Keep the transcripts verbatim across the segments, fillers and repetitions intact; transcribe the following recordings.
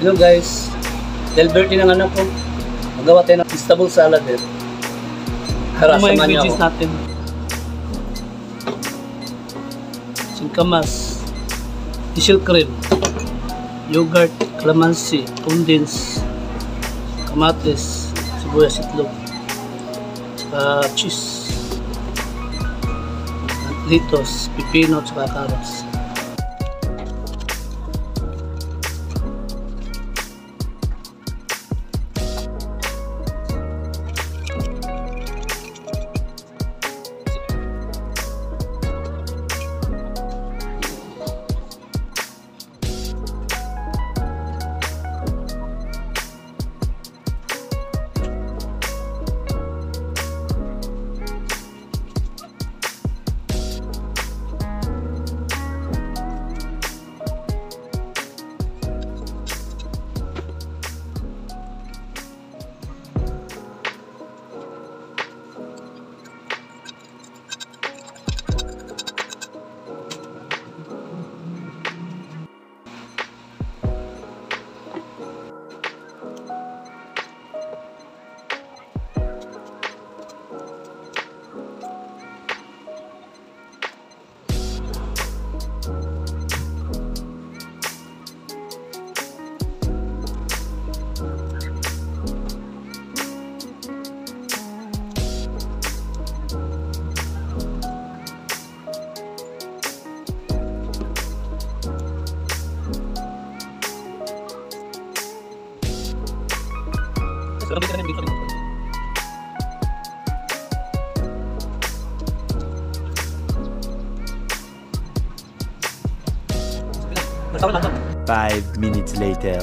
Hello guys, Delberty ng anak ko. Magawa tayo ng vegetable salad eh. Tara, samahan niyo ako. Natin. Singkamas, tissue cream, yogurt, calamansi, condensed, kamatis, sibuyas, itlog, saka cheese, lettuce, pipino, saka carrots. So, I'm going to be coming. Five minutes later.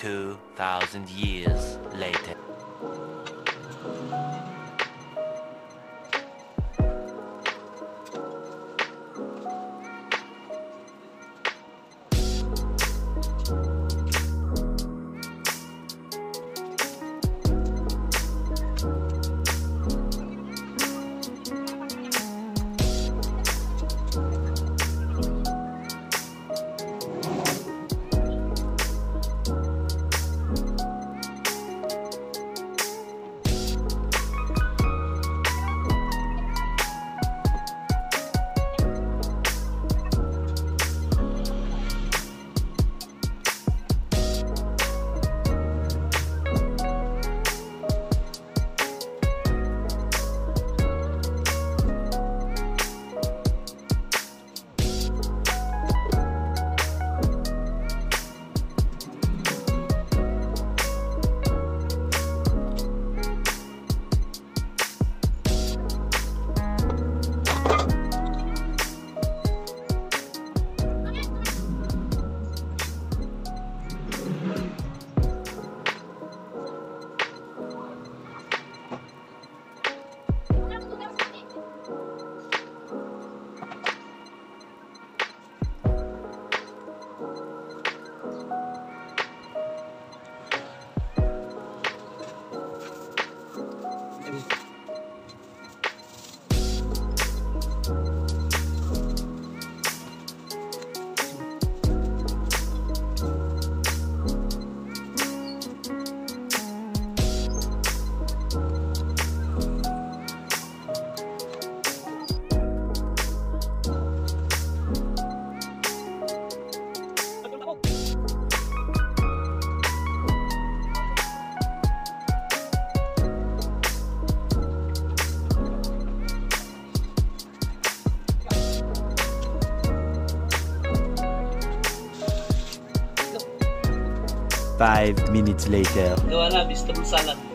two thousand years later. Five minutes later. Gawa na, bistabong salad.